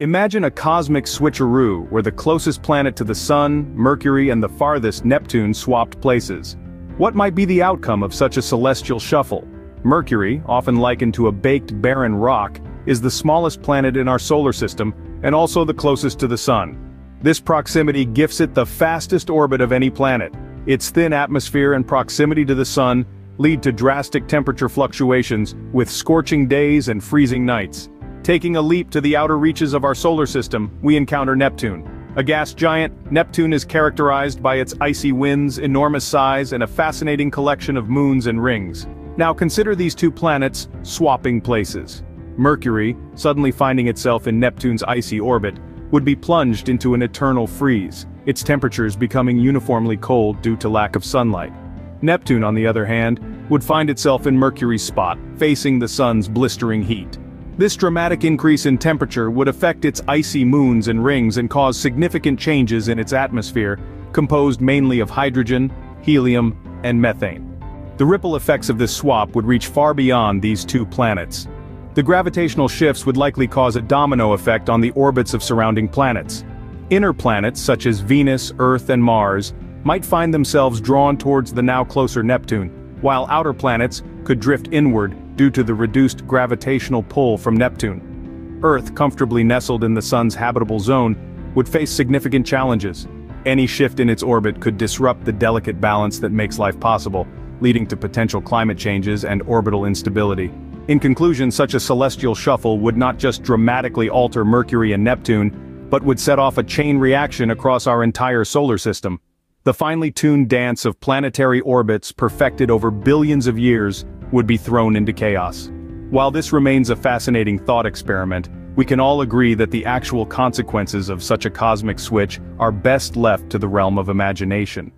Imagine a cosmic switcheroo where the closest planet to the Sun, Mercury, and the farthest Neptune swapped places. What might be the outcome of such a celestial shuffle? Mercury, often likened to a baked barren rock, is the smallest planet in our solar system, and also the closest to the Sun. This proximity gifts it the fastest orbit of any planet. Its thin atmosphere and proximity to the Sun lead to drastic temperature fluctuations, with scorching days and freezing nights. Taking a leap to the outer reaches of our solar system, we encounter Neptune. A gas giant, Neptune is characterized by its icy winds, enormous size, and a fascinating collection of moons and rings. Now consider these two planets swapping places. Mercury, suddenly finding itself in Neptune's icy orbit, would be plunged into an eternal freeze, its temperatures becoming uniformly cold due to lack of sunlight. Neptune, on the other hand, would find itself in Mercury's spot, facing the Sun's blistering heat. This dramatic increase in temperature would affect its icy moons and rings and cause significant changes in its atmosphere, composed mainly of hydrogen, helium, and methane. The ripple effects of this swap would reach far beyond these two planets. The gravitational shifts would likely cause a domino effect on the orbits of surrounding planets. Inner planets such as Venus, Earth, and Mars might find themselves drawn towards the now closer Neptune, while outer planets could drift inward due to the reduced gravitational pull from Neptune. Earth, comfortably nestled in the Sun's habitable zone, would face significant challenges. Any shift in its orbit could disrupt the delicate balance that makes life possible, leading to potential climate changes and orbital instability. In conclusion, such a celestial shuffle would not just dramatically alter Mercury and Neptune, but would set off a chain reaction across our entire solar system. The finely tuned dance of planetary orbits perfected over billions of years would be thrown into chaos. While this remains a fascinating thought experiment, we can all agree that the actual consequences of such a cosmic switch are best left to the realm of imagination.